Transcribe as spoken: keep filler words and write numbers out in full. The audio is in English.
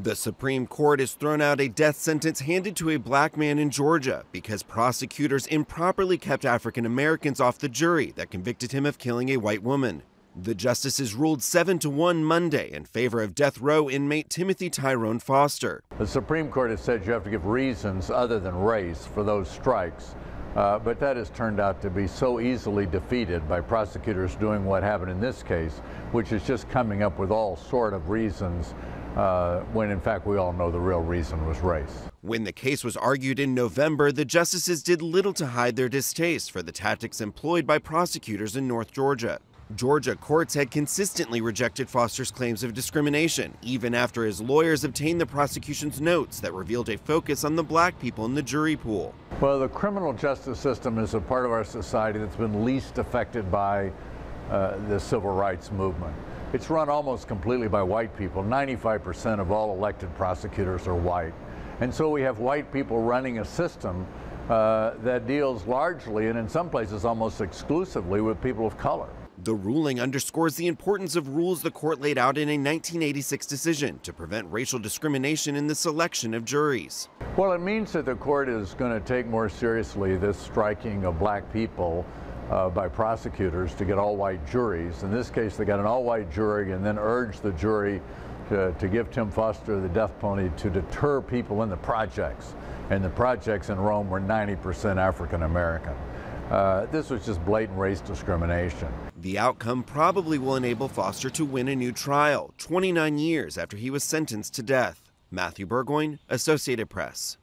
The Supreme Court has thrown out a death sentence handed to a black man in Georgia because prosecutors improperly kept African Americans off the jury that convicted him of killing a white woman. The justices ruled seven to one Monday in favor of death row inmate Timothy Tyrone Foster. The Supreme Court has said you have to give reasons other than race for those strikes, uh, but that has turned out to be so easily defeated by prosecutors doing what happened in this case, which is just coming up with all sort of reasons uh, when in fact we all know the real reason was race. When the case was argued in November, the justices did little to hide their distaste for the tactics employed by prosecutors in North Georgia. Georgia courts had consistently rejected Foster's claims of discrimination, even after his lawyers obtained the prosecution's notes that revealed a focus on the black people in the jury pool. Well, the criminal justice system is a part of our society that's been least affected by uh, the civil rights movement. It's run almost completely by white people. ninety-five percent of all elected prosecutors are white. And so we have white people running a system uh, that deals largely, and in some places almost exclusively, with people of color. The ruling underscores the importance of rules the court laid out in a nineteen eighty-six decision to prevent racial discrimination in the selection of juries. Well, it means that the court is going to take more seriously this striking of black people uh, by prosecutors to get all-white juries. In this case, they got an all-white jury and then urged the jury to, to give Tim Foster the death penalty to deter people in the projects. And the projects in Rome were ninety percent African American. Uh, this was just blatant race discrimination. The outcome probably will enable Foster to win a new trial, twenty-nine years after he was sentenced to death. Matthew Burgoyne, Associated Press.